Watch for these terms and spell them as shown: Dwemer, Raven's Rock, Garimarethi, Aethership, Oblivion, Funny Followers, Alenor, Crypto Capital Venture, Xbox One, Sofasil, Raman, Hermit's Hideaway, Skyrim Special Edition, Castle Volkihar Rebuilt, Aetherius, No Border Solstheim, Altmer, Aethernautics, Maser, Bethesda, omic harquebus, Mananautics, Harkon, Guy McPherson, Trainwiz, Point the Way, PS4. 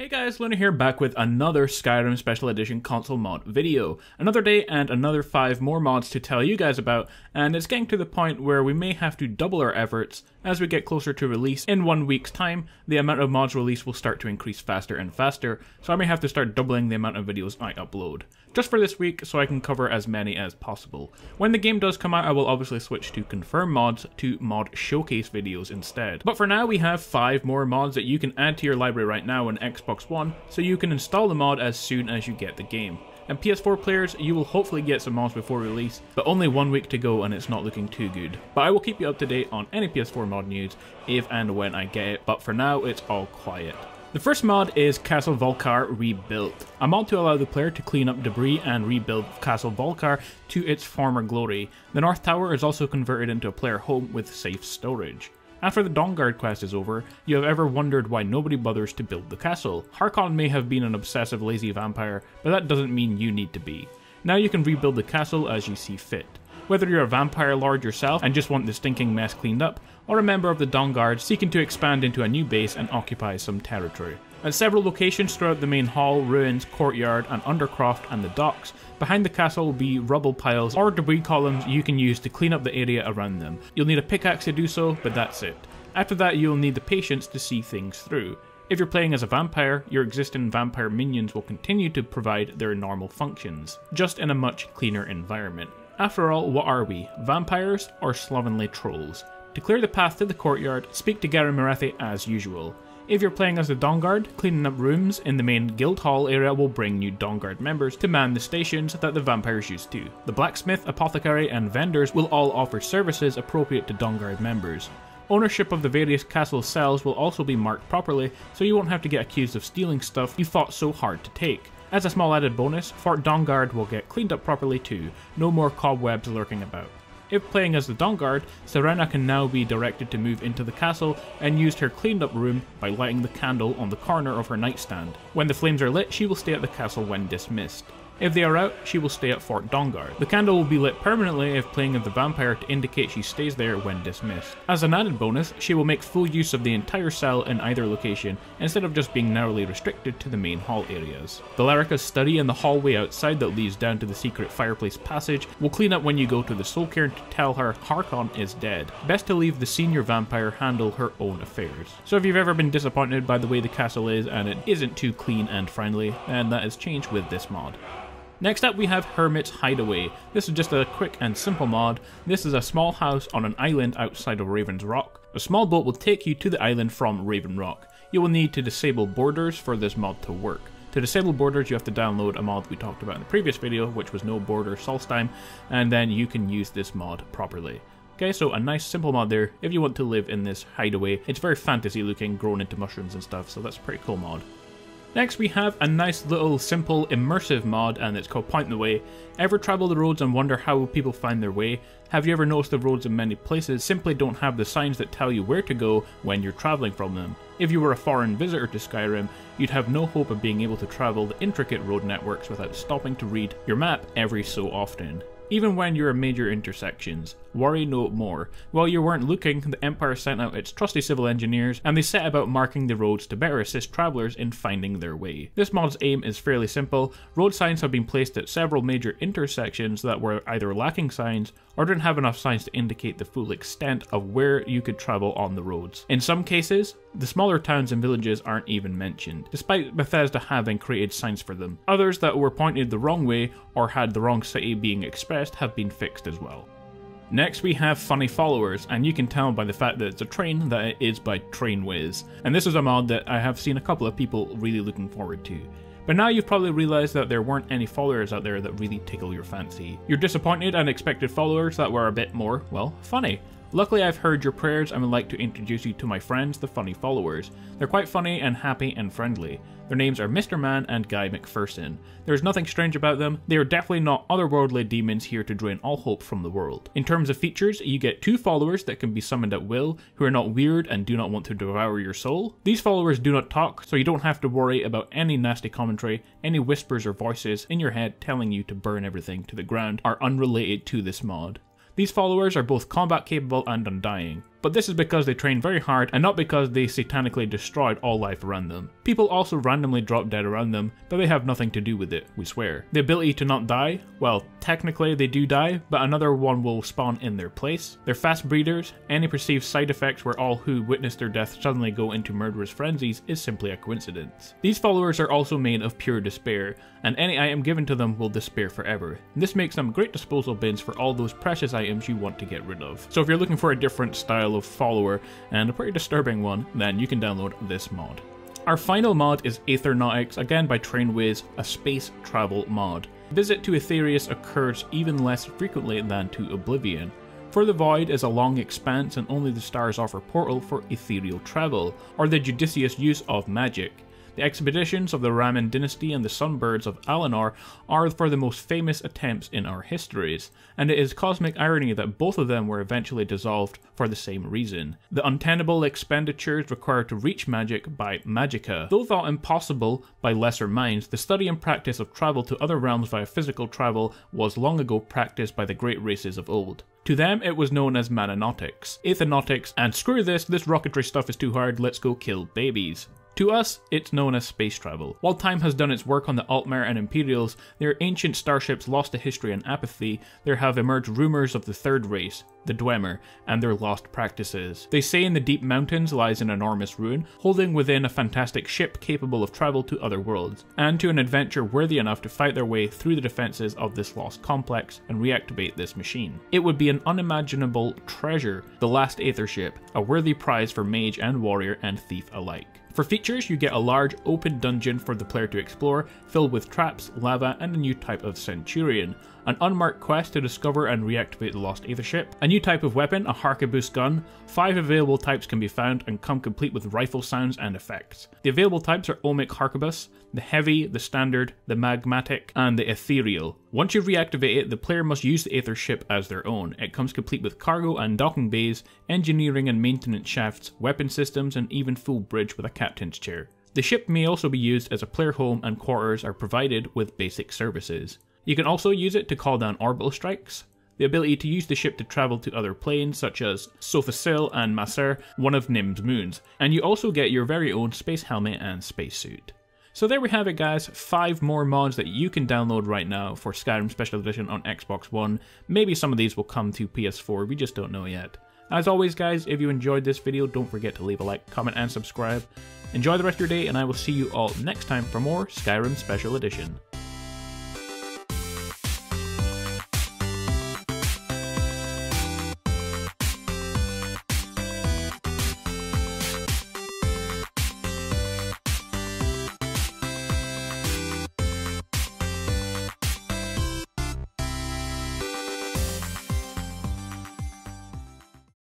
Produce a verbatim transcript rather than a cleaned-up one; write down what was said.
Hey guys, Alenor here, back with another Skyrim Special Edition console mod video. Another day and another five more mods to tell you guys about, and it's getting to the point where we may have to double our efforts as we get closer to release. In one week's time, the amount of mods released will start to increase faster and faster, so I may have to start doubling the amount of videos I upload, just for this week so I can cover as many as possible. When the game does come out, I will obviously switch to confirm mods to mod showcase videos instead. But for now, we have five more mods that you can add to your library right now on Xbox One, so you can install the mod as soon as you get the game. And P S four players, you will hopefully get some mods before release, but only one week to go and it's not looking too good. But I will keep you up to date on any P S four mod news if and when I get it, but for now it's all quiet. The first mod is Castle Volkihar Rebuilt, a mod to allow the player to clean up debris and rebuild Castle Volkihar to its former glory. The North Tower is also converted into a player home with safe storage. After the Dawnguard quest is over, you have ever wondered why nobody bothers to build the castle. Harkon may have been an obsessive lazy vampire, but that doesn't mean you need to be. Now you can rebuild the castle as you see fit. Whether you're a vampire lord yourself and just want the stinking mess cleaned up, or a member of the Dawnguard seeking to expand into a new base and occupy some territory. At several locations throughout the main hall, ruins, courtyard and undercroft and the docks, behind the castle will be rubble piles or debris columns you can use to clean up the area around them. You'll need a pickaxe to do so, but that's it. After that you'll need the patience to see things through. If you're playing as a vampire, your existing vampire minions will continue to provide their normal functions, just in a much cleaner environment. After all, what are we? Vampires or slovenly trolls? To clear the path to the courtyard, speak to Garimarethi as usual. If you're playing as the Dawnguard, cleaning up rooms in the main guild hall area will bring new Dawnguard members to man the stations that the vampires used to. The blacksmith, apothecary and vendors will all offer services appropriate to Dawnguard members. Ownership of the various castle cells will also be marked properly, so you won't have to get accused of stealing stuff you fought so hard to take. As a small added bonus, Fort Dawnguard will get cleaned up properly too, no more cobwebs lurking about. If playing as the Dawnguard, Serena can now be directed to move into the castle and use her cleaned up room by lighting the candle on the corner of her nightstand. When the flames are lit, she will stay at the castle when dismissed. If they are out, she will stay at Fort Dawnguard. The candle will be lit permanently if playing as the vampire to indicate she stays there when dismissed. As an added bonus, she will make full use of the entire cell in either location instead of just being narrowly restricted to the main hall areas. The Larica's study and the hallway outside that leads down to the secret fireplace passage will clean up when you go to the soul cairn to tell her Harkon is dead. Best to leave the senior vampire handle her own affairs. So if you've ever been disappointed by the way the castle is and it isn't too clean and friendly, then that has changed with this mod. Next up we have Hermit's Hideaway. This is just a quick and simple mod. This is a small house on an island outside of Raven's Rock. A small boat will take you to the island from Raven Rock. You will need to disable borders for this mod to work. To disable borders you have to download a mod we talked about in the previous video, which was No Border Solstheim, and then you can use this mod properly. Okay, so a nice simple mod there if you want to live in this hideaway. It's very fantasy looking, grown into mushrooms and stuff, so that's a pretty cool mod. Next we have a nice little simple immersive mod and it's called Point the Way. Ever travel the roads and wonder how people find their way? Have you ever noticed the roads in many places simply don't have the signs that tell you where to go when you're travelling from them? If you were a foreign visitor to Skyrim, you'd have no hope of being able to travel the intricate road networks without stopping to read your map every so often. Even when you're at major intersections, worry no more. While you weren't looking, the Empire sent out its trusty civil engineers and they set about marking the roads to better assist travellers in finding their way. This mod's aim is fairly simple. Road signs have been placed at several major intersections that were either lacking signs or didn't have enough signs to indicate the full extent of where you could travel on the roads. In some cases, the smaller towns and villages aren't even mentioned, despite Bethesda having created signs for them. Others that were pointed the wrong way or had the wrong city being expressed have been fixed as well. Next we have Funny Followers, and you can tell by the fact that it's a train that it is by Trainwiz, and this is a mod that I have seen a couple of people really looking forward to. But now you've probably realised that there weren't any followers out there that really tickle your fancy. You're disappointed and expected followers that were a bit more, well, funny. Luckily I've heard your prayers and would like to introduce you to my friends, the Funny Followers. They're quite funny and happy and friendly. Their names are Mister Man and Guy McPherson. There's nothing strange about them. They are definitely not otherworldly demons here to drain all hope from the world. In terms of features, you get two followers that can be summoned at will, who are not weird and do not want to devour your soul. These followers do not talk, so you don't have to worry about any nasty commentary, any whispers or voices in your head telling you to burn everything to the ground are unrelated to this mod. These followers are both combat capable and undying. but this is because they trained very hard and not because they satanically destroyed all life around them. People also randomly drop dead around them, but they have nothing to do with it, we swear. The ability to not die, well, technically they do die, but another one will spawn in their place. They're fast breeders, any perceived side effects where all who witness their death suddenly go into murderous frenzies is simply a coincidence. These followers are also made of pure despair, and any item given to them will despair forever. This makes them great disposal bins for all those precious items you want to get rid of. So if you're looking for a different style of follower, and a pretty disturbing one, then you can download this mod. Our final mod is Aethernautics, again by Trainwiz, a space travel mod. Visit to Aetherius occurs even less frequently than to Oblivion, for the void is a long expanse and only the stars offer portal for ethereal travel, or the judicious use of magic. The expeditions of the Raman dynasty and the Sunbirds of Alenor are for the most famous attempts in our histories, and it is cosmic irony that both of them were eventually dissolved for the same reason. The untenable expenditures required to reach magic by magica. Though thought impossible by lesser minds, the study and practice of travel to other realms via physical travel was long ago practiced by the great races of old. To them, it was known as Mananautics, Aethernautics, and screw this, this rocketry stuff is too hard, let's go kill babies. To us, it's known as space travel. While time has done its work on the Altmer and Imperials, their ancient starships lost to history and apathy, there have emerged rumours of the third race, the Dwemer, and their lost practices. They say in the deep mountains lies an enormous ruin, holding within a fantastic ship capable of travel to other worlds, and to an adventure worthy enough to fight their way through the defences of this lost complex and reactivate this machine. It would be an unimaginable treasure, the last Aethership, a worthy prize for mage and warrior and thief alike. For features, you get a large open dungeon for the player to explore, filled with traps, lava, and a new type of Centurion, an unmarked quest to discover and reactivate the lost Aethership, a new type of weapon, a harquebus gun. Five available types can be found and come complete with rifle sounds and effects. The available types are omic harquebus, the heavy, the standard, the magmatic, and the ethereal. Once you reactivate it, the player must use the Aethership as their own. It comes complete with cargo and docking bays, engineering and maintenance shafts, weapon systems, and even full bridge with a captain's chair. The ship may also be used as a player home, and quarters are provided with basic services. You can also use it to call down orbital strikes. The ability to use the ship to travel to other planes such as Sofasil and Maser, one of Nim's moons, and you also get your very own space helmet and spacesuit. So there we have it guys, five more mods that you can download right now for Skyrim Special Edition on Xbox One. Maybe some of these will come to P S four, we just don't know yet. As always guys, if you enjoyed this video, don't forget to leave a like, comment and subscribe. Enjoy the rest of your day and I will see you all next time for more Skyrim Special Edition.